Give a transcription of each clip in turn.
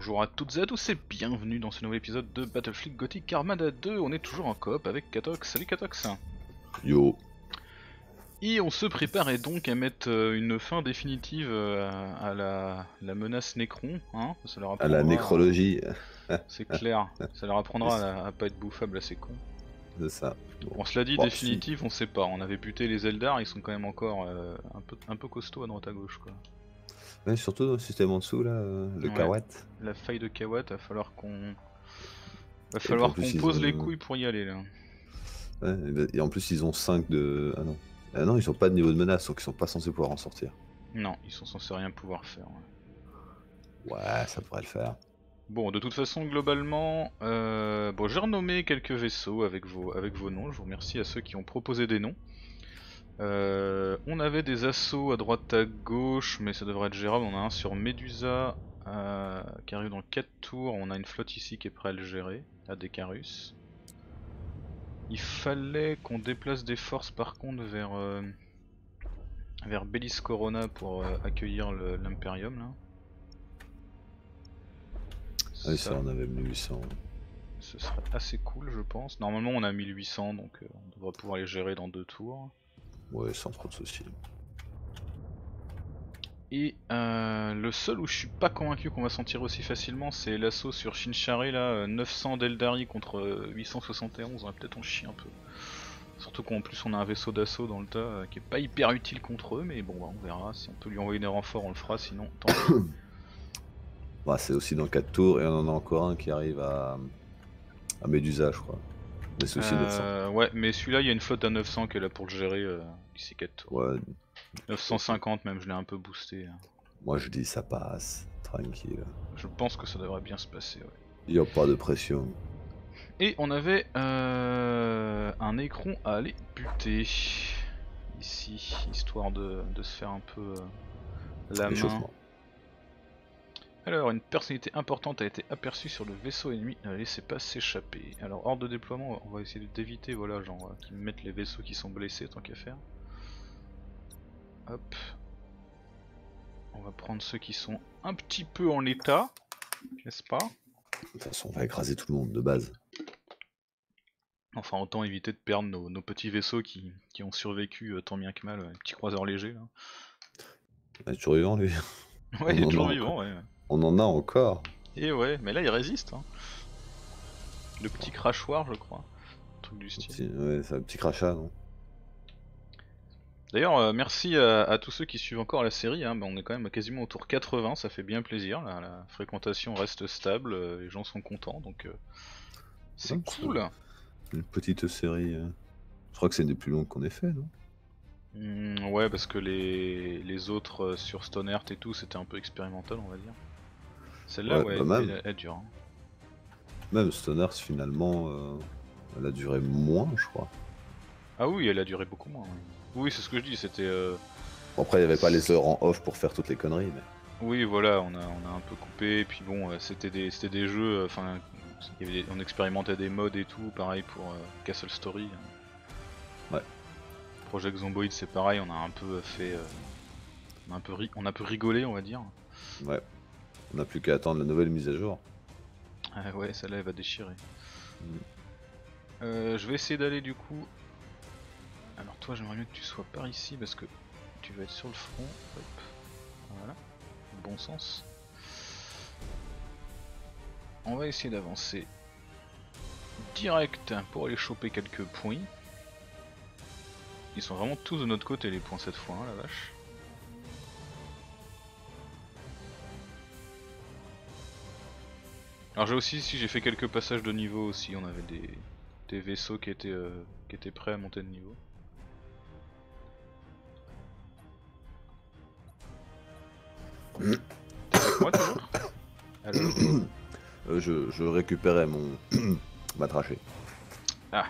Bonjour à toutes et à tous et bienvenue dans ce nouvel épisode de Battlefleet Gothic Armada 2. On est toujours en coop avec Katox. Salut Katox. Yo. Et on se préparait donc à mettre une fin définitive à la menace Nécron. Hein, ça leur apprendra à la nécrologie. C'est clair, ça leur apprendra à pas être bouffable à ces cons. C'est ça. Bon. On se l'a dit, bon, définitive, si. On sait pas. On avait buté les Zeldars, ils sont quand même encore un peu costauds à droite à gauche, quoi. Ouais, surtout dans le système en dessous là, le ouais. Kawatt. La faille de Kawatt, va falloir qu'on pose les couilles pour y aller là. Ouais, et en plus ils ont 5 de... Ah non. Ah non, ils sont pas de niveau de menace, donc ils sont pas censés pouvoir en sortir. Non, ils sont censés rien pouvoir faire. Ouais, ouais, ça pourrait le faire. Bon, de toute façon globalement, bon, j'ai renommé quelques vaisseaux avec vos noms, je vous remercie à ceux qui ont proposé des noms. On avait des assauts à droite à gauche, mais ça devrait être gérable. On a un sur Medusa qui arrive dans 4 tours. On a une flotte ici qui est prête à le gérer, à Decarus. Il fallait qu'on déplace des forces par contre vers Belis Corona pour accueillir l'Imperium là. Ah oui, ça on avait 1800. Ce serait assez cool je pense. Normalement on a 1800 donc on devrait pouvoir les gérer dans 2 tours. Ouais, sans trop de soucis. Et le seul où je suis pas convaincu qu'on va s'en tirer aussi facilement, c'est l'assaut sur Shin Shari là, 900 d'Eldari contre 871, hein, peut-être on chie un peu. Surtout qu'en plus on a un vaisseau d'assaut dans le tas qui est pas hyper utile contre eux, mais bon bah, on verra, si on peut lui envoyer des renforts on le fera, sinon tant pis. Bah, c'est aussi dans 4 tours et on en a encore un qui arrive à Medusa je crois. Ouais, mais celui-là, il y a une flotte à 900 qui est là pour le gérer d'ici 4 tours. Ouais. 950 même, je l'ai un peu boosté. Hein. Moi je dis ça passe, tranquille. Je pense que ça devrait bien se passer, ouais. Il n'y a pas de pression. Et on avait un Nécron à aller buter ici, histoire de se faire un peu la main. Alors, une personnalité importante a été aperçue sur le vaisseau ennemi, ne la laissez pas s'échapper. Alors, hors de déploiement, on va essayer d'éviter, voilà, genre, qu'ils mettent les vaisseaux qui sont blessés, tant qu'à faire. Hop. On va prendre ceux qui sont un petit peu en état, n'est-ce pas? De toute façon, on va écraser tout le monde, de base. Enfin, autant éviter de perdre nos petits vaisseaux qui ont survécu tant bien que mal, les petits croiseurs légers, là. Il est toujours vivant, lui. Ouais, il est toujours vivant, ouais. On en a encore. Et ouais, mais là il résiste. Hein. Le petit crachoir, je crois. Un truc du style. Ouais, c'est un petit crachat, non? D'ailleurs, merci à tous ceux qui suivent encore la série. Hein. Bah, on est quand même quasiment autour 80, ça fait bien plaisir. Là. La fréquentation reste stable, les gens sont contents, donc c'est cool. Une petite série. Je crois que c'est une des plus longues qu'on ait fait, non? Ouais, parce que les autres sur Stoneheart et tout, c'était un peu expérimental, on va dire. Celle-là, ouais, bah elle dure. Hein. Même Stonars, finalement, elle a duré moins, je crois. Ah oui, elle a duré beaucoup moins. Oui, oui c'est ce que je dis, c'était... Bon, après, il n'y avait pas les heures en off pour faire toutes les conneries, mais... Oui, voilà, on a un peu coupé, et puis bon, c'était des jeux, enfin, on expérimentait des mods et tout, pareil pour Castle Story. Hein. Ouais. Project Zomboid, c'est pareil, on a un peu fait... on a un peu rigolé, on va dire. Ouais. On n'a plus qu'à attendre la nouvelle mise à jour. Ah ouais, celle-là elle va déchirer. Je vais essayer d'aller du coup... Alors toi j'aimerais mieux que tu sois par ici parce que tu vas être sur le front. Hop. Voilà. Bon sens. On va essayer d'avancer direct pour aller choper quelques points. Ils sont vraiment tous de notre côté les points cette fois, hein, la vache. Alors j'ai aussi, si j'ai fait quelques passages de niveau aussi, on avait des vaisseaux qui étaient prêts à monter de niveau. T'es avec moi toujours? Alors, je récupérais ma trachée. Ah.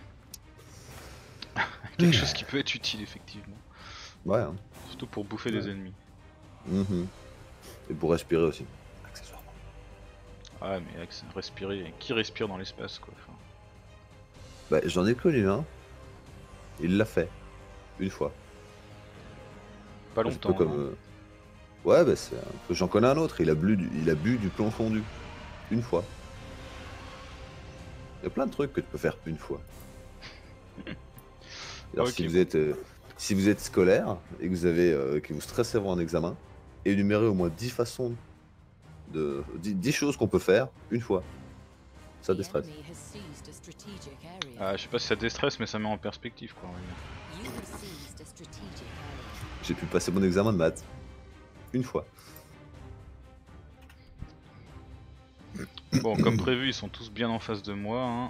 Quelque chose qui peut être utile effectivement. Ouais. Hein. Surtout pour bouffer des ennemis. Et pour respirer aussi. Ah mais respirer, qui respire dans l'espace quoi enfin... Bah j'en ai connu un, hein. Il l'a fait, une fois. Pas longtemps. Un peu comme... Ouais bah c'est un peu... J'en connais un autre, il a bu du plomb fondu. une fois. Il y a plein de trucs que tu peux faire une fois. Alors okay. si vous êtes scolaire et que vous avez que vous stressez avant un examen, énumérez au moins 10 façons de 10 choses qu'on peut faire une fois. Ça déstresse. Je sais pas si ça déstresse, mais ça met en perspective quoi. J'ai pu passer mon examen de maths une fois. Bon, comme prévu, ils sont tous bien en face de moi. Hein.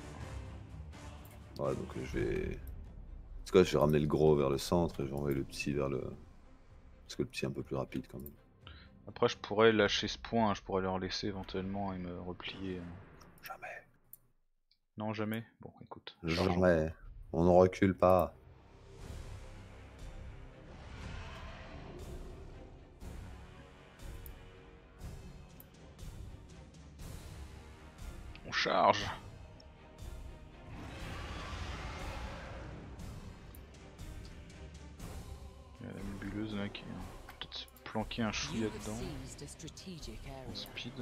Ouais, donc je vais. En tout cas, je vais ramener le gros vers le centre et je vais envoyer le petit vers le. Parce que le petit est un peu plus rapide quand même. Après, je pourrais lâcher ce point, je pourrais leur laisser éventuellement et me replier. Jamais. Non, jamais. Bon, écoute. Jamais. On ne recule pas. On charge. Il y a la nébuleuse là qui a peut-être planqué un chouïa dedans. En speed.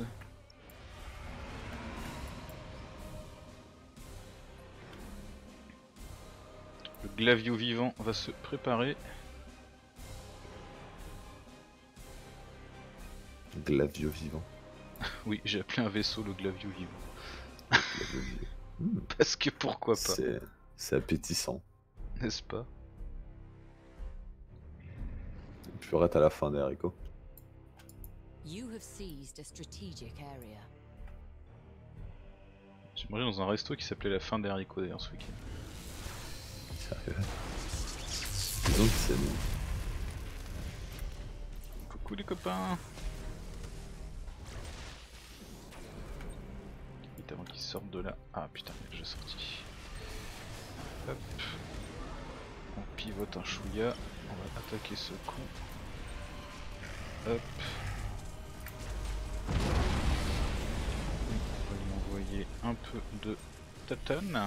Le Glavio Vivant va se préparer. Glavio Vivant. Oui, j'ai appelé un vaisseau le Glavio Vivant. Parce que pourquoi pas. C'est appétissant. N'est-ce pas? Je reste à la fin des haricots. J'ai mangé dans un resto qui s'appelait la fin des haricots d'ailleurs ce week-end. Sérieux? Disons que c'est bon. Coucou les copains. Avant qu'ils sortent de là. Ah putain, il est déjà sorti. Hop. On pivote un chouïa. On va attaquer ce con. Hop. On va lui envoyer un peu de tatane.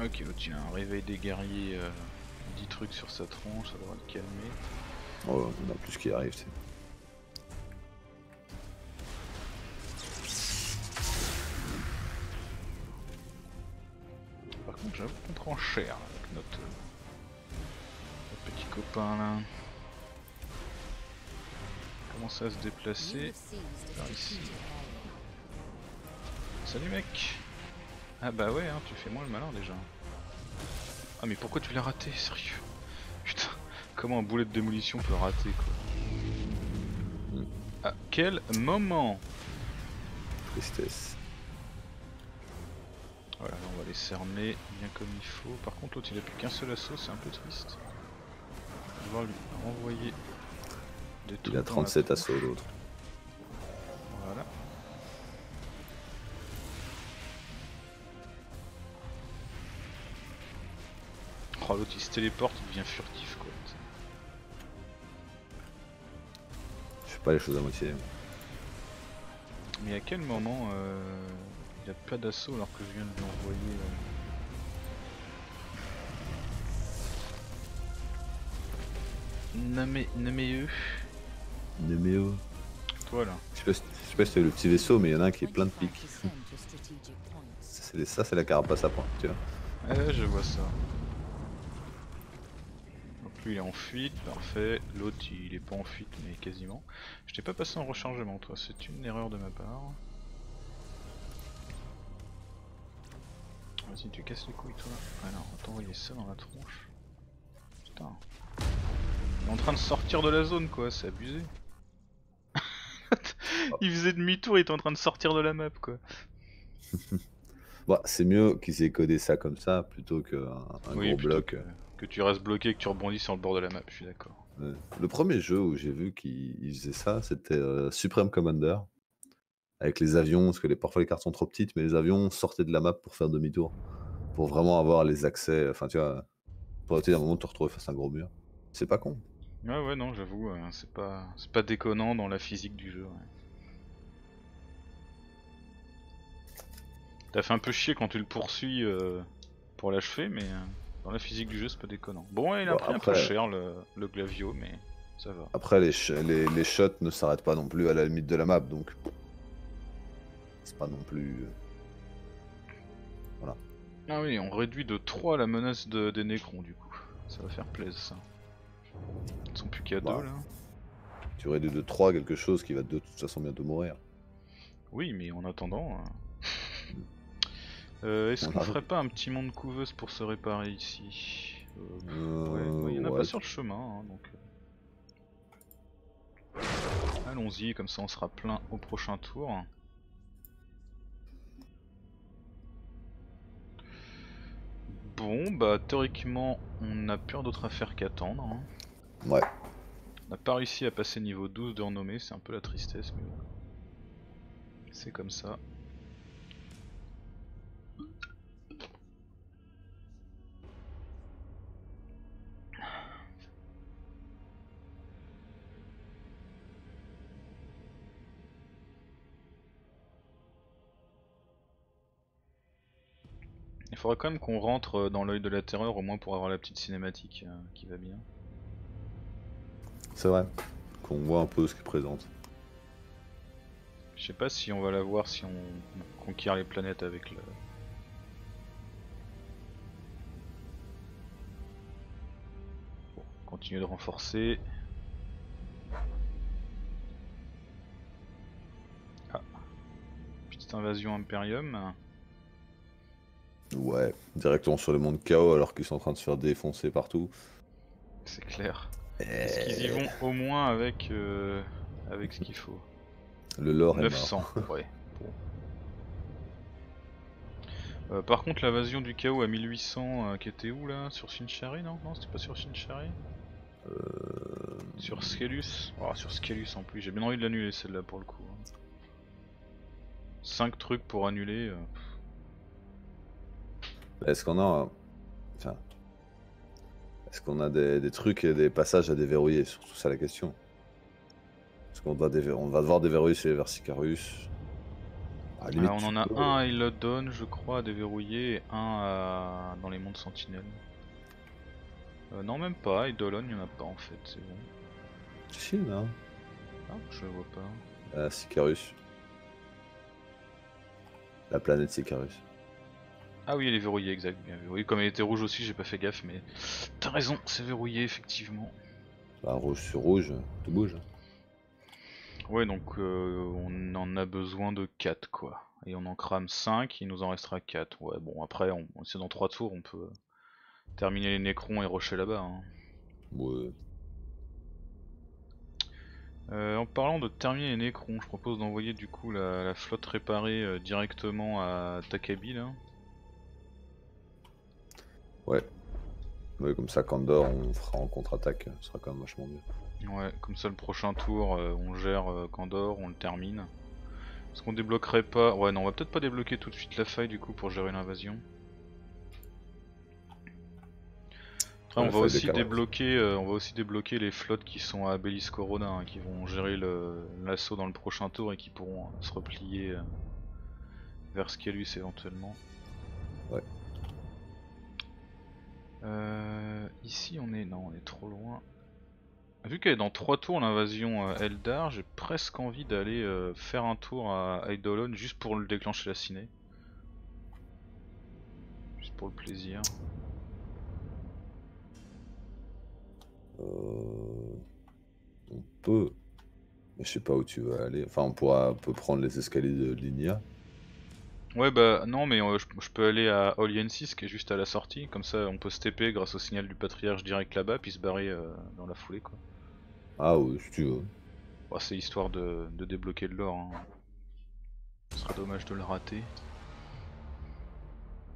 Ok, l'autre il a un réveil des guerriers. 10 trucs sur sa tronche, ça devrait le calmer. Oh, on a plus qui arrive, c'est. Par contre, j'avoue qu'on prend cher avec notre petit copain là. Comment ça se déplacer par ici. Salut mec. Ah bah ouais, hein, tu fais moins le malin déjà. Ah mais pourquoi tu l'as raté, sérieux? Putain. Comment un boulet de démolition peut rater quoi. À quel moment. Tristesse. Voilà, on va les cerner bien comme il faut. Par contre l'autre il a plus qu'un seul assaut, c'est un peu triste. On va lui renvoyer des trucs. Il a 37 assauts l'autre. Voilà. Oh l'autre il se téléporte, il devient furtif quoi. Pas les choses à moitié. Mais à quel moment il a pas d'assaut alors que je viens de l'envoyer Nameo. Toi là. Je sais pas si t'as eu le petit vaisseau mais il y en a un qui est plein de pics. Ça c'est la carapace à pointe tu vois. Je vois ça. Lui il est en fuite, parfait, l'autre il est pas en fuite mais quasiment. Je t'ai pas passé en rechargement toi, c'est une erreur de ma part. Vas-y tu casses les couilles toi. Alors on va t'envoyer ça dans la tronche. Putain. Il est en train de sortir de la zone quoi, c'est abusé. Il faisait demi-tour, il était en train de sortir de la map quoi. Bah c'est mieux qu'ils aient codé ça comme ça plutôt qu'un gros bloc. Que tu restes bloqué et que tu rebondis sur le bord de la map, je suis d'accord. Le premier jeu où j'ai vu qu'ils faisaient ça, c'était Supreme Commander. Avec les avions, parce que parfois les cartes sont trop petites, mais les avions sortaient de la map pour faire demi-tour. Pour vraiment avoir les accès, enfin tu vois, pour éviter d'un moment de te retrouver face à un gros mur. C'est pas con. Ouais ouais non, j'avoue, c'est pas déconnant dans la physique du jeu. Ouais. T'as fait un peu chier quand tu le poursuis pour l'achever, mais... Dans la physique du jeu, c'est pas déconnant. Bon, il a pris un peu cher le Glavio, mais ça va. Après, les shots ne s'arrêtent pas non plus à la limite de la map, donc... C'est pas non plus... Voilà. Ah oui, on réduit de 3 la menace des Nécrons, du coup. Ça va faire plaisir, ça. Ils sont plus qu'à 2, là. Tu réduis de 3 quelque chose qui va de toute façon bientôt mourir. Oui, mais en attendant... Est-ce qu'on ferait pas un petit monde couveuse pour se réparer ici? Ouais, il n'y en a pas sur le chemin, hein, donc... Allons-y, comme ça on sera plein au prochain tour. Bon, bah théoriquement, on n'a plus rien d'autre à faire qu'attendre. Hein. Ouais. On n'a pas réussi à passer niveau 12 de renommée, c'est un peu la tristesse, mais bon. C'est comme ça. Il faudra quand même qu'on rentre dans l'œil de la terreur au moins pour avoir la petite cinématique qui va bien. C'est vrai, qu'on voit un peu ce qu'il présente. Je sais pas si on va la voir si on conquiert les planètes avec le... Bon, continuer de renforcer. Ah, petite invasion Imperium. Ouais, directement sur le monde chaos alors qu'ils sont en train de se faire défoncer partout. C'est clair. Est-ce qu'ils y vont au moins avec, avec ce qu'il faut? Le lore 900, est mort. Ouais. Bon. Par contre, l'invasion du chaos à 1800 qui était où là? Sur Shin Shari? Non, c'était pas sur Shin Shari. Sur Skelus. Oh, sur Skelus en plus, j'ai bien envie de l'annuler celle-là pour le coup. 5 trucs pour annuler. Est-ce qu'on a, enfin, des trucs et des passages à déverrouiller? Surtout ça la question. Est-ce qu'on va devoir déverrouiller chez vers Sicarius? Alors on en a un à Ilodon, je crois, à déverrouiller, et un à... dans les mondes sentinelles. Non, même pas, Eidolon, il n'y en a pas en fait, c'est bon. Si, il y en a un. Ah, je le vois pas. Sicarius. La planète Sicarius. Ah oui, elle est verrouillée, exact. Bien verrouillée. Comme elle était rouge aussi, j'ai pas fait gaffe, mais t'as raison, c'est verrouillé effectivement. Bah, rouge sur rouge, tout bouge. Ouais, donc on en a besoin de 4 quoi. Et on en crame 5, il nous en restera 4. Ouais, bon, après, c'est dans 3 tours, on peut terminer les Nécrons et rusher là-bas. Hein. Ouais. En parlant de terminer les Nécrons, je propose d'envoyer du coup la flotte réparée directement à Takabi là. Ouais. Ouais, comme ça Candor on fera en contre-attaque, ce sera quand même vachement mieux. Ouais, comme ça le prochain tour on gère Candor, on le termine. Est-ce qu'on débloquerait pas... Ouais non, on va peut-être pas débloquer tout de suite la faille du coup pour gérer l'invasion. Après on va aussi débloquer les flottes qui sont à Belis Corona, hein, qui vont gérer l'assaut dans le prochain tour et qui pourront se replier vers Skelus éventuellement. Ouais. Ici on est... Non, on est trop loin. Vu qu'elle est dans 3 tours l'invasion Eldar, j'ai presque envie d'aller faire un tour à Eidolon juste pour le déclencher la ciné. Juste pour le plaisir. On peut... Mais je sais pas où tu vas aller. Enfin on peut prendre les escaliers de Linya. Ouais bah non mais je peux aller à Oliensis qui est juste à la sortie, comme ça on peut se TP grâce au signal du patriarche direct là-bas puis se barrer dans la foulée quoi. Ah oui si tu veux. Bah, c'est histoire de débloquer de l'or, hein. Ce serait dommage de le rater.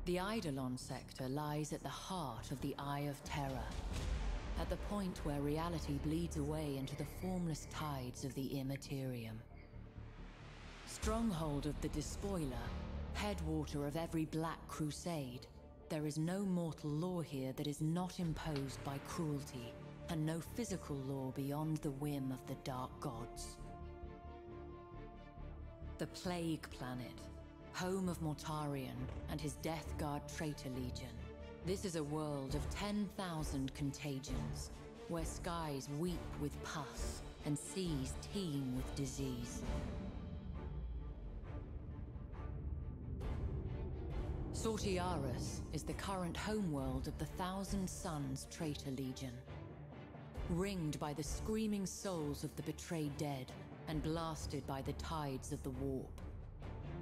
The Eidolon sector lies at the heart of the Eye of Terror, at the point where reality bleeds away into the formless tides of the Immaterium. Stronghold of the Despoiler. Headwater of every black crusade, there is no mortal law here that is not imposed by cruelty, and no physical law beyond the whim of the dark gods. The Plague Planet, home of Mortarion and his Death Guard traitor legion, This is a world of 10,000 contagions, where skies weep with pus and seas teem with disease. Sortiaris is the current homeworld of the Thousand Sons traitor legion. Ringed by the screaming souls of the betrayed dead and blasted by the tides of the warp.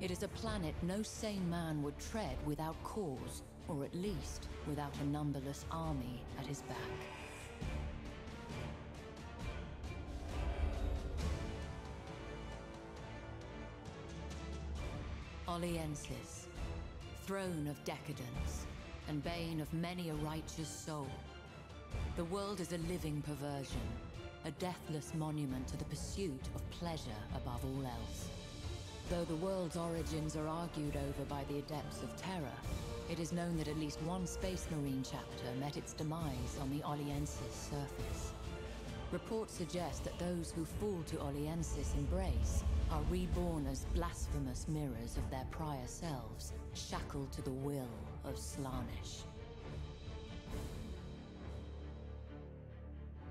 It is a planet no sane man would tread without cause, or at least without a numberless army at his back. Oliensis, throne of decadence, and bane of many a righteous soul. The world is a living perversion, a deathless monument to the pursuit of pleasure above all else. Though the world's origins are argued over by the adepts of terror, it is known that at least one Space Marine chapter met its demise on the Oliensis surface. Reports suggest that those who fall to Oliensis' embrace are reborn as blasphemous mirrors of their prior selves, shackled to the will of Slanish.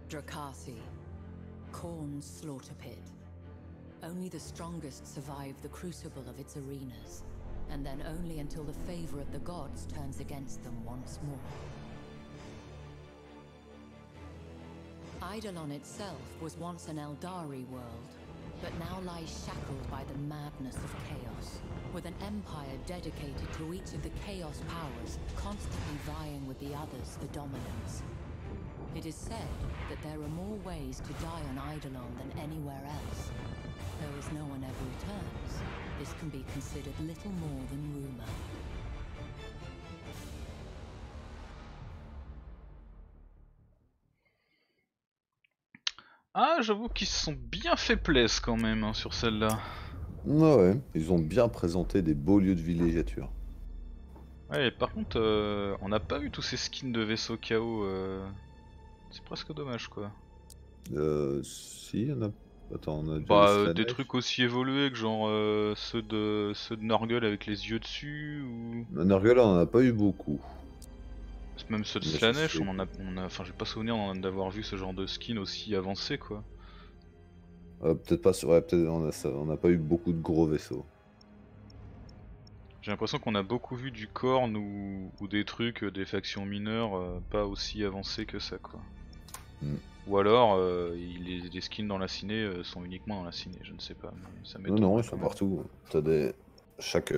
Dracasi, Khorne's slaughter pit. Only the strongest survive the crucible of its arenas, and then only until the favor of the gods turns against them once more. Eidolon itself was once an Eldari world, but now lies shackled by the madness of chaos, with an empire dedicated to each of the chaos powers constantly vying with the others for dominance. It is said that there are more ways to die on Eidolon than anywhere else. Though as no one ever returns, this can be considered little more than rumor. Ah, j'avoue qu'ils se sont bien fait plaisir quand même hein, sur celle-là. Ouais, ils ont bien présenté des beaux lieux de villégiature. Ouais, par contre, on n'a pas vu tous ces skins de vaisseaux KO. C'est presque dommage quoi. Si, on a... Attends, on a des trucs aussi évolués que genre ceux de Nurgle avec les yeux dessus ou... Nurgle on en a pas eu beaucoup. Même ceux de Slanesh, on en a... Enfin j'ai pas souvenir d'avoir vu ce genre de skin aussi avancé quoi. Peut-être pas sur... Ouais, peut-être on a pas eu beaucoup de gros vaisseaux. J'ai l'impression qu'on a beaucoup vu du Khorne ou des trucs, des factions mineures pas aussi avancées que ça quoi. Mm. Ou alors les skins dans la ciné sont uniquement dans la ciné, je ne sais pas. Ça m'étonne. Non, ils sont partout. T'as des... Chaque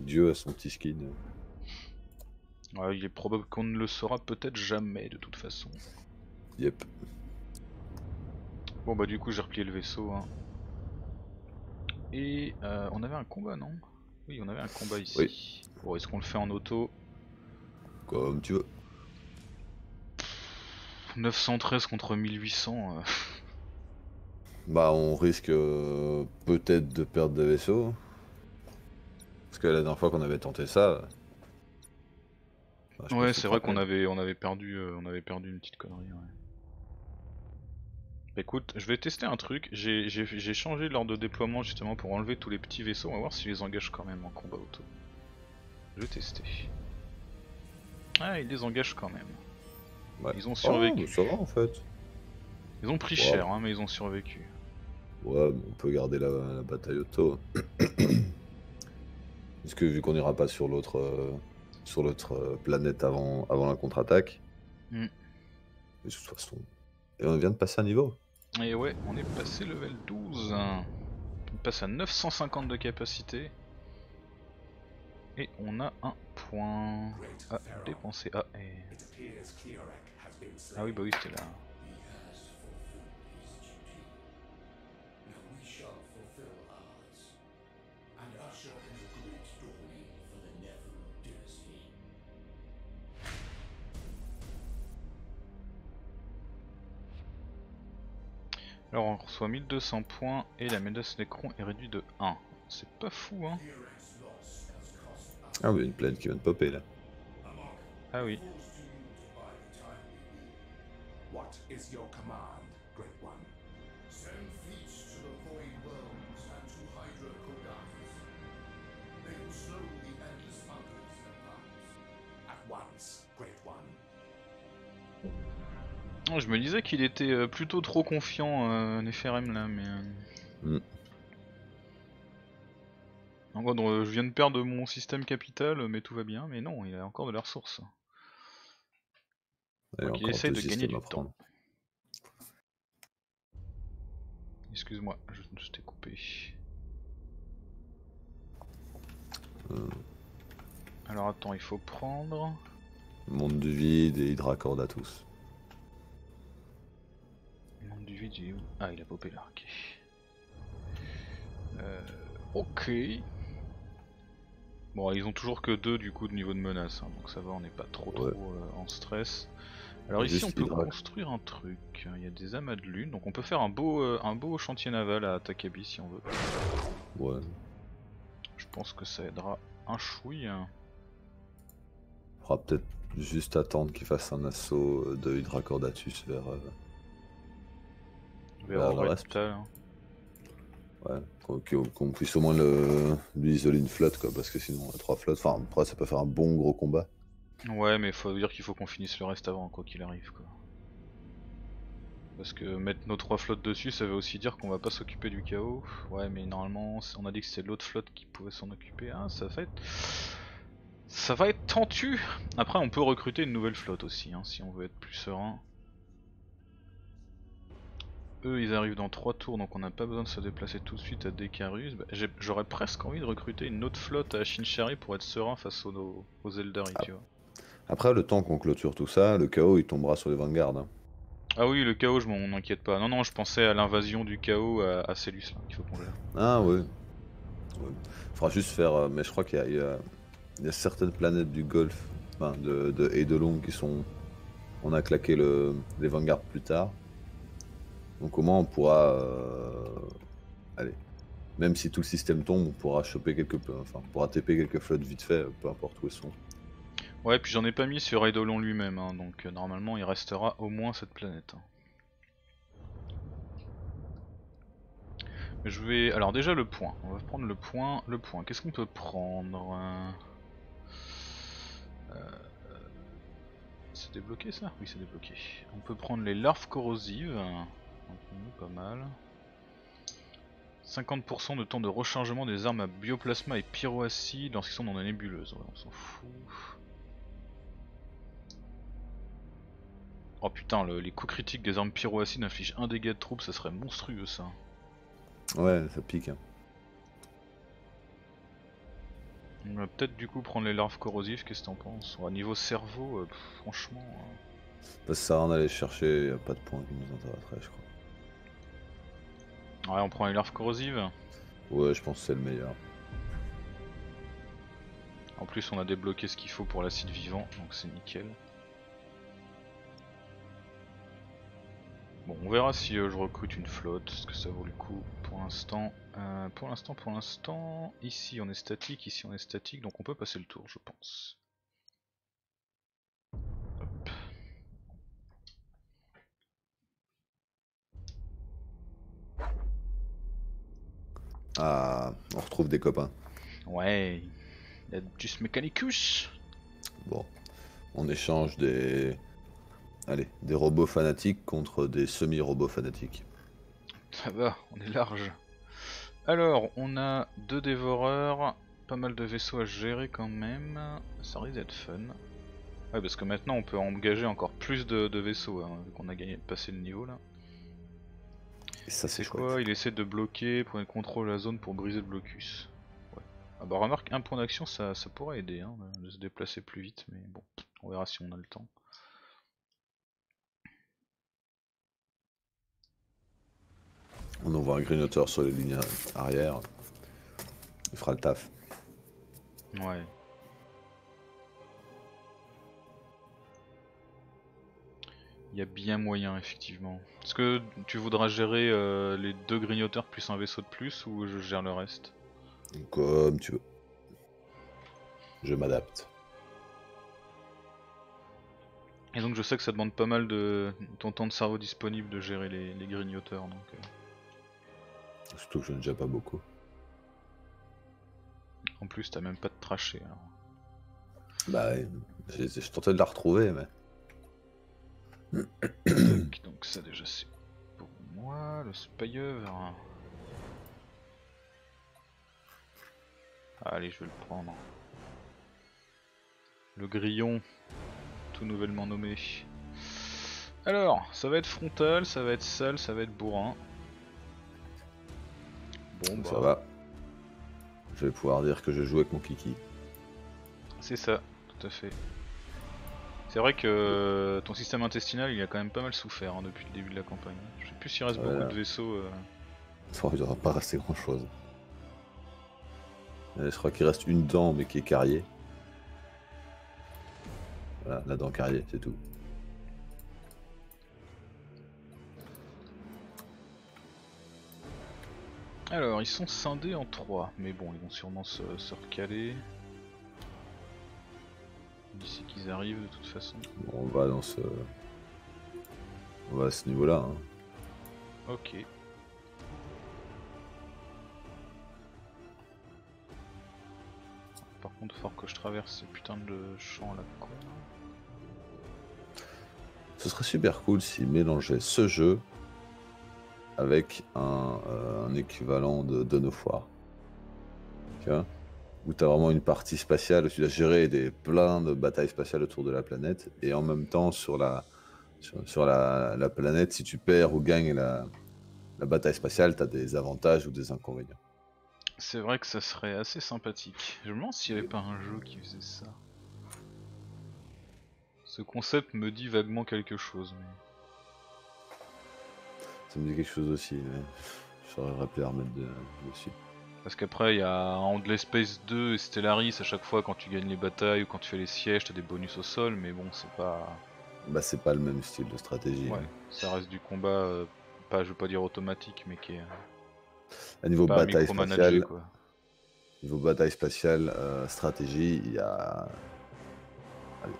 dieu a son petit skin. Ouais, il est probable qu'on ne le saura peut-être jamais de toute façon. Yep. Bon bah du coup j'ai replié le vaisseau. Hein. Et on avait un combat non? Oui on avait un combat ici. Oui. Bon est-ce qu'on le fait en auto? Comme tu veux. 913 contre 1800. Bah on risque peut-être de perdre des vaisseaux. Parce que la dernière fois qu'on avait tenté ça... Bah, ouais c'est vrai qu'on avait perdu une petite connerie. Ouais. Écoute, je vais tester un truc. J'ai changé l'ordre de déploiement justement pour enlever tous les petits vaisseaux. On va voir si je les engage quand même en combat auto. Je vais tester. Ah ils les engagent quand même. Ouais. Ils ont survécu. Oh, ça va en fait. Ils ont pris cher, hein, mais ils ont survécu. Ouais, mais on peut garder la bataille auto. Parce que vu qu'on n'ira pas sur l'autre planète avant la contre-attaque. Mm. De toute façon. Et on vient de passer un niveau. Et ouais, on est passé level 12. Hein. On passe à 950 de capacité. Et on a un point à dépenser. Ah, et... ah oui, bah oui, c'était là. Alors on reçoit 1200 points et la médaille Nécron est réduite de 1. C'est pas fou, hein. Ah oui, une planète qui vient de popper là. Ah oui. Je me disais qu'il était plutôt trop confiant, Néferem là, mais... Encore, je viens de perdre mon système capital, mais tout va bien. Mais non, il a encore de la ressource. Donc, il essaye de gagner du temps. Excuse-moi, je t'ai coupé. Alors attends, il faut prendre... Monde du vide et hydracorde à tous. Monde du vide, il est où? Ah, il a popé là, ok. Ok. Bon, ils ont toujours que 2 du coup de niveau de menace, hein, donc ça va, on n'est pas trop en stress. Alors ici on peut construire un truc, il y a des amas de lune, donc on peut faire un beau chantier naval à Takabi si on veut. Ouais. Je pense que ça aidera un chouille. On pourra peut-être juste attendre qu'il fasse un assaut de Hydracordatus vers le reste. Hein. Ouais, qu'on puisse au moins lui isoler une flotte quoi, parce que sinon on a 3 flottes, enfin après ça peut faire un bon gros combat. Ouais, mais faut dire qu'il faut qu'on finisse le reste avant quoi qu'il arrive quoi. Parce que mettre nos 3 flottes dessus ça veut aussi dire qu'on va pas s'occuper du chaos. Ouais, mais normalement on a dit que c'était l'autre flotte qui pouvait s'en occuper, hein, ça va être tendu. Après on peut recruter une nouvelle flotte aussi hein, si on veut être plus serein. Eux ils arrivent dans 3 tours donc on n'a pas besoin de se déplacer tout de suite à Decarus. Bah, j'aurais presque envie de recruter une autre flotte à Shin Shari pour être serein face aux Zeldars, tu vois. Après le temps qu'on clôture tout ça, le chaos il tombera sur les vanguards. Hein. Ah oui, le chaos je m'en inquiète pas. Non non, je pensais à l'invasion du chaos à Skelus là qu'il faut qu'on gère. Ah oui. Ouais. Faudra juste faire mais je crois qu'il y a certaines planètes du golfe, enfin de Eidolon qui sont... On a claqué les vanguards plus tard. Donc au moins on pourra, allez, même si tout le système tombe, on pourra choper quelques, on pourra TP quelques flottes vite fait, peu importe où elles sont. Ouais, puis j'en ai pas mis sur Eidolon lui-même, hein, donc normalement il restera au moins cette planète. Je vais, alors déjà le point, on va prendre le point. Qu'est-ce qu'on peut prendre? C'est débloqué ça? Oui, c'est débloqué. On peut prendre les larves corrosives. Pas mal. 50% de temps de rechargement des armes à bioplasma et pyroacide lorsqu'ils sont dans la nébuleuse. Ouais, on s'en fout. Oh putain, les coups critiques des armes pyroacides infligent 1 dégât de troupes, ça serait monstrueux ça. Ouais, ça pique. Hein. On va peut-être du coup prendre les larves corrosives, qu'est-ce que t'en penses? Ouais, niveau cerveau, franchement. Parce que ça on allait chercher, y a pas de point qui nous intéresserait, je crois. Ouais, on prend les larves corrosives. Ouais, je pense que c'est le meilleur. En plus, on a débloqué ce qu'il faut pour l'acide vivant, donc c'est nickel. Bon, on verra si je recrute une flotte, ce que ça vaut le coup pour l'instant. Pour l'instant, ici on est statique, donc on peut passer le tour, je pense. Ah, on retrouve des copains. Ouais, il y a du Mechanicus. Bon, on échange des robots fanatiques contre des semi-robots fanatiques. Ça va, on est large. Alors, on a 2 dévoreurs, pas mal de vaisseaux à gérer quand même. Ça risque d'être fun. Ouais, parce que maintenant on peut engager encore plus de vaisseaux, hein, vu qu'on a passé le niveau là. Et ça c'est quoi? Il essaie de bloquer, prendre contrôle de la zone pour briser le blocus. Ouais. Ah bah remarque, un point d'action ça pourrait aider hein, de se déplacer plus vite, mais bon, on verra si on a le temps. On envoie un grignoteur sur les lignes arrière, il fera le taf. Ouais. Il y a bien moyen effectivement. Est-ce que tu voudras gérer les 2 grignoteurs plus un vaisseau de plus ou je gère le reste? Comme tu veux. Je m'adapte. Et donc je sais que ça demande pas mal de ton temps de cerveau disponible de gérer les grignoteurs. Donc, surtout que je n'ai déjà pas beaucoup. En plus t'as même pas de trachée. Alors. Bah je tentais de la retrouver mais... Donc ça déjà c'est pour moi, le spieuvre. Allez, je vais le prendre. Le grillon, tout nouvellement nommé. Alors, ça va être frontal, ça va être sale, ça va être bourrin. Bon bah... ça va. Je vais pouvoir dire que je joue avec mon kiki. C'est ça, tout à fait. C'est vrai que ton système intestinal, il a quand même pas mal souffert hein, depuis le début de la campagne. Je sais plus s'il reste beaucoup de vaisseaux. Oh, il n'y aura pas assez grand chose. Je crois qu'il reste une dent mais qui est carriée. Voilà, la dent carriée, c'est tout. Alors, ils sont scindés en 3, mais bon, ils vont sûrement se recaler. D'ici qu'ils arrivent de toute façon. Bon, on va dans ce... on va à ce niveau-là. Hein. Ok. Par contre, faut que je traverse ce putain de champ là. Quoi. Ce serait super cool s'ils mélangeaient ce jeu avec un équivalent de Dawn of War. Tu vois ? Où t'as vraiment une partie spatiale, où tu dois gérer plein de batailles spatiales autour de la planète, et en même temps sur la planète, si tu perds ou gagnes la bataille spatiale, t'as des avantages ou des inconvénients. C'est vrai que ça serait assez sympathique. Je me demande s'il n'y avait pas un jeu qui faisait ça. Ce concept me dit vaguement quelque chose, mais... ça me dit quelque chose aussi, mais je saurais plus à remettre dessus. Parce qu'après, il y a Handley Space 2 et Stellaris, à chaque fois quand tu gagnes les batailles ou quand tu fais les sièges, t'as des bonus au sol, mais bon, c'est pas... bah, c'est pas le même style de stratégie. Ouais, mais... ça reste du combat, pas, je veux pas dire automatique, mais qui est... à niveau bataille spatiale, quoi. Niveau bataille spatiale, stratégie, il y a... allez.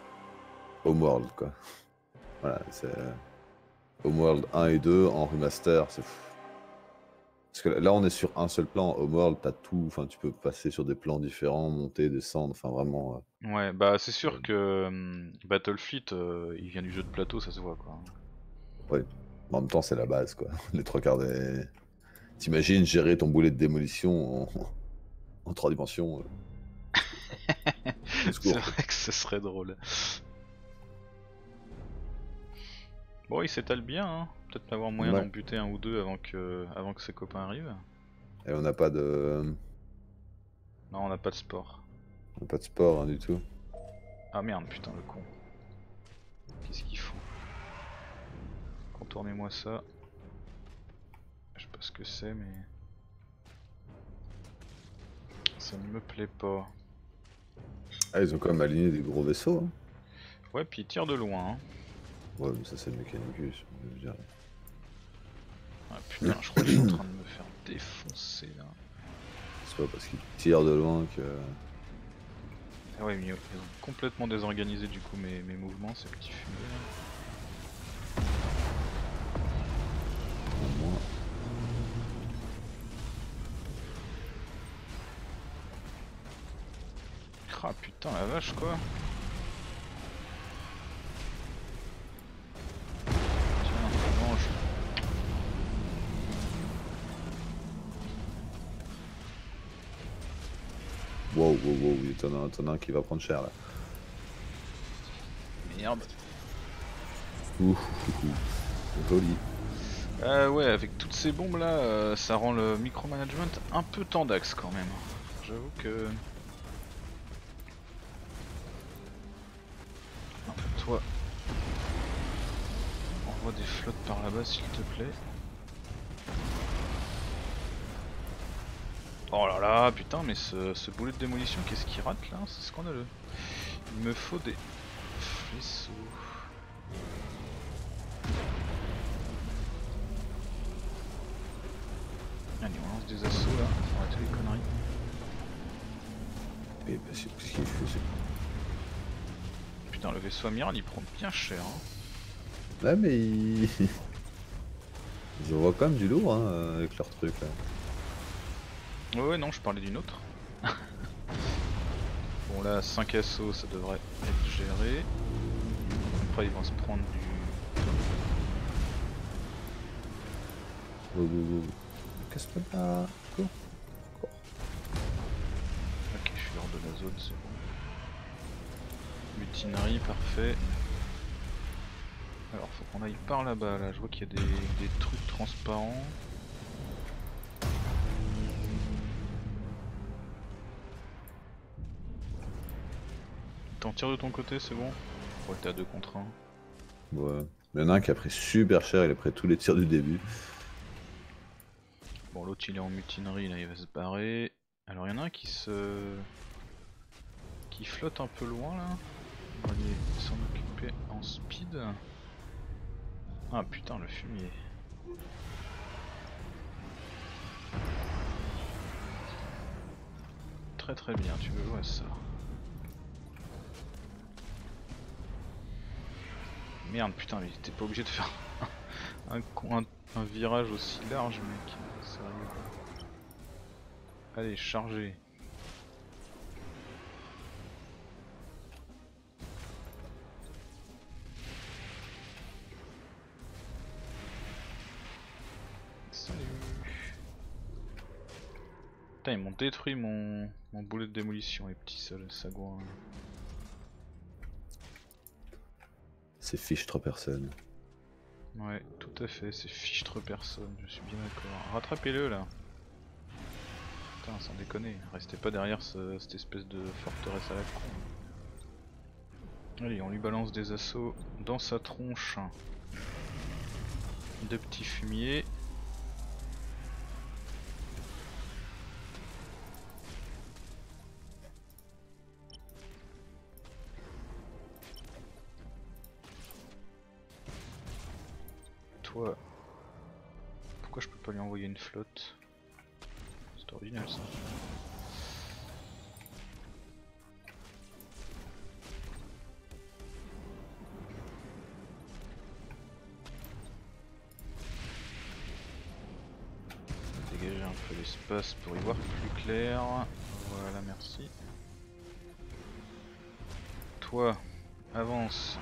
Homeworld, quoi. Voilà, c'est... Homeworld 1 et 2 en remaster, c'est fou. Parce que là on est sur un seul plan, Homeworld t'as tout, enfin tu peux passer sur des plans différents, monter, descendre, enfin vraiment... ouais, bah c'est sûr que Battlefleet, il vient du jeu de plateau, ça se voit quoi. Ouais, en même temps c'est la base quoi, les trois quarts des... t'imagines gérer ton boulet de démolition en trois dimensions c'est vrai que ce serait drôle. Bon, il s'étale bien, hein. Peut-être avoir moyen d'en buter un ou deux avant que ses copains arrivent. Et on n'a pas de... non, on n'a pas de sport. On n'a pas de sport hein, du tout. Ah merde, putain, le con. Qu'est-ce qu'ils font? Contournez-moi ça. Je sais pas ce que c'est, mais... ça ne me plaît pas. Ah, ils ont quand même aligné des gros vaisseaux. Hein. Ouais, puis ils tirent de loin. Hein. Ouais, mais ça c'est le Mechanicus, je dirais. Ah putain, je crois que je suis en train de me faire défoncer là. C'est pas parce qu'il tire de loin que... ah ouais, mais ils ont complètement désorganisé du coup mes mouvements, ces petits fumeux là. Ah putain, la vache quoi. Wow, wow, wow, t'en as un qui va prendre cher là. Merde. Ouh, joli. Ouais, avec toutes ces bombes là, ça rend le micromanagement un peu tendax quand même. J'avoue que... un peu toi. Envoie des flottes par là-bas s'il te plaît. Oh là là, putain, mais ce boulet de démolition, qu'est-ce qu'il rate là? C'est scandaleux. Il me faut des faisceaux. Allez, on lance des assauts là, faut arrêter les conneries. Et bah, c'est ce qu'il faut, c'est... putain, le vaisseau amiral il prend bien cher. Hein. Là, mais ils envoient quand même du lourd hein, avec leur truc là. Ouais, non, je parlais d'une autre. Bon, là, 5 assauts, ça devrait être géré. Après, ils vont se prendre du Go, go, go. Casse-toi là. Go. Go. Ok, je suis hors de la zone, c'est bon. Mutinerie, parfait. Alors, faut qu'on aille par là-bas, là. Je vois qu'il y a des trucs transparents. T'en tires de ton côté, c'est bon? Ouais, t'es à 2 contre 1. Ouais. Il y en a un qui a pris super cher, il a pris tous les tirs du début. Bon, l'autre il est en mutinerie, là il va se barrer. Alors il y en a un qui flotte un peu loin là. On va s'en occuper en speed. Ah putain, le fumier. Très très bien, tu veux voir ça. Merde putain, mais t'es pas obligé de faire un virage aussi large mec, sérieux. Allez, chargez. Salut. Putain, ils m'ont détruit mon boulet de démolition, les petits sagouins. C'est fichtre personne. Ouais, tout à fait, c'est fichtre personne, je suis bien d'accord. Rattrapez-le là. Putain, sans déconner, restez pas derrière cette espèce de forteresse à la con. Allez, on lui balance des assauts dans sa tronche. Deux petits fumiers. Pourquoi je peux pas lui envoyer une flotte? C'est original ça. Dégager un peu l'espace pour y voir plus clair. Voilà, merci. Toi, avance.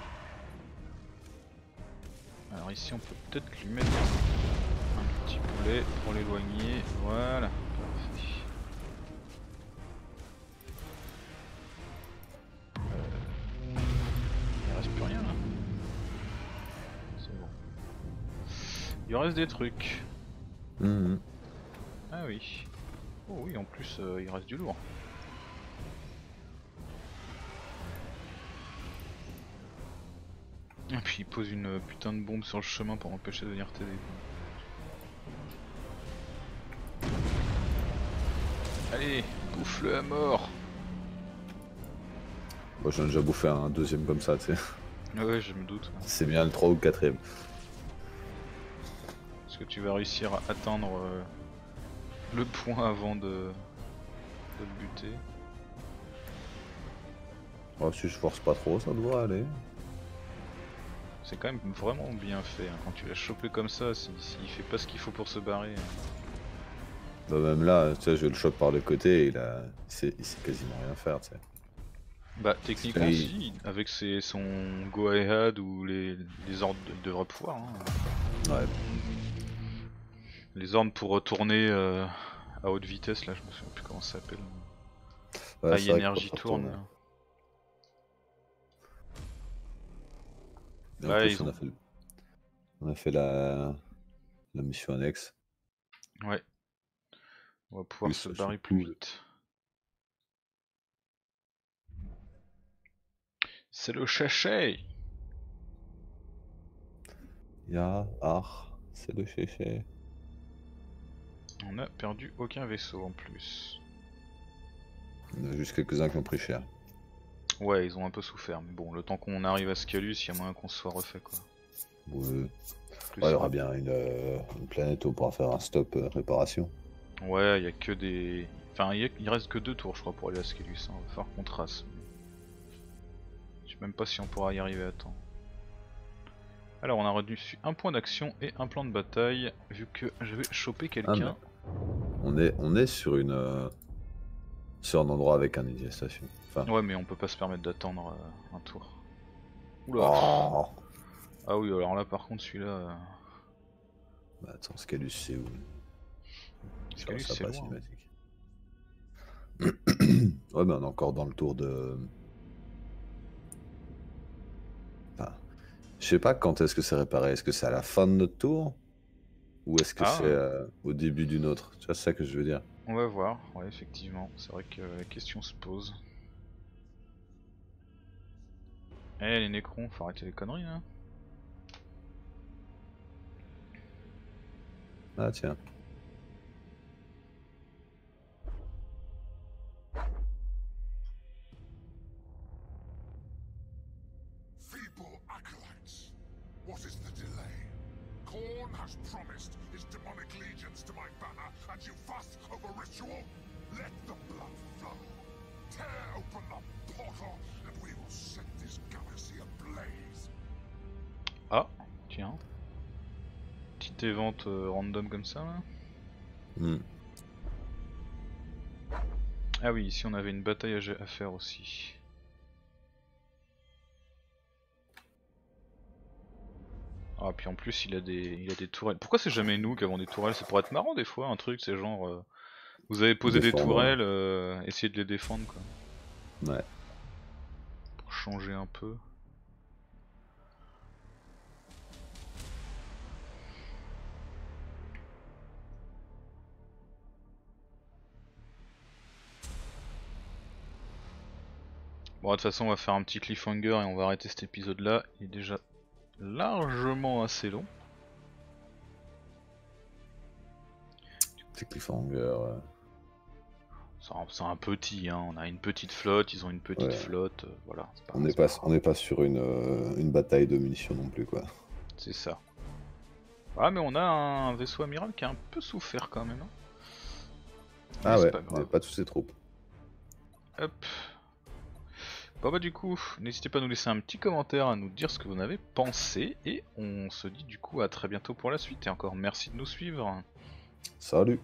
Alors ici on peut peut-être lui mettre un petit poulet pour l'éloigner, voilà, parfait. Il reste plus rien là. C'est bon. Il reste des trucs. Mmh. Ah oui. Oh oui, en plus il reste du lourd. Et puis il pose une putain de bombe sur le chemin pour empêcher de venir t'aider. Allez, bouffe-le à mort. Moi j'en ai déjà bouffé un deuxième comme ça, tu sais. Ah ouais, je me doute. C'est bien le 3 ou le 4ème. Est-ce que tu vas réussir à atteindre le point avant de le buter? Oh, si je force pas trop, ça devrait aller. C'est quand même vraiment bien fait, hein. Quand tu l'as chopé comme ça, il fait pas ce qu'il faut pour se barrer. Bah même là, tu sais, je le chope par le côté, il sait quasiment rien faire, tu sais. Bah techniquement si, avec son go ahead ou les ordres, il devrait pouvoir. Hein. Ouais. Les ordres pour retourner à haute vitesse, là je me souviens plus comment ça s'appelle. Ouais, High Energy tourne. Ouais, plus, on a fait la mission annexe. Ouais. On va pouvoir se barrer plus vite. C'est le chéché. Ya, c'est le chéché. On a perdu aucun vaisseau en plus. On a juste quelques-uns qui ont pris cher. Ouais, ils ont un peu souffert, mais bon, le temps qu'on arrive à Skelus, il y a moyen qu'on se soit refait quoi. Ouais, il y aura bien une planète où on pourra faire un stop réparation. Ouais, il y a que des... Enfin, il reste que 2 tours, je crois, pour aller à Skelus, hein. On va faire qu'on trace. Je sais même pas si on pourra y arriver à temps. Alors, on a reçu un point d'action et un plan de bataille, vu que je vais choper quelqu'un. Ah, on est sur une... C'est un endroit avec un idée station. Enfin... Ouais, mais on peut pas se permettre d'attendre un tour. Oula. Oh. Ah oui, alors là par contre celui-là... Bah attends, Skelus c'est où? Skelus c'est pas cinématique. Ouais, mais bah on est encore dans le tour de... Enfin, je sais pas quand est-ce que c'est réparé. Est-ce que c'est à la fin de notre tour? Ou est-ce que c'est au début d'une autre? Tu vois, c'est ça que je veux dire. On va voir, ouais, effectivement. C'est vrai que la question se pose. Eh hey, les Nécrons, faut arrêter les conneries là. Ah tiens. Ah, tiens. Petite évente random comme ça là. Mm. Ah oui, ici on avait une bataille à faire aussi. Ah puis en plus il a des tourelles. Pourquoi c'est jamais nous qui avons des tourelles? C'est pour être marrant des fois un truc, c'est genre vous avez posé des tourelles, essayez de les défendre quoi. Ouais. Pour changer un peu. Bon de toute façon on va faire un petit cliffhanger et on va arrêter cet épisode là, il est déjà largement assez long. Petit cliffhanger. C'est un petit, hein. On a une petite flotte, ils ont une petite flotte, voilà. On n'est pas sur une bataille de munitions non plus quoi. C'est ça. Ah mais on a un vaisseau amiral qui a un peu souffert quand même. Hein. Ah mais ouais, on n'avait pas tous ses troupes. Hop. Bon bah du coup, n'hésitez pas à nous laisser un petit commentaire, à nous dire ce que vous en avez pensé, et on se dit du coup à très bientôt pour la suite, et encore merci de nous suivre. Salut!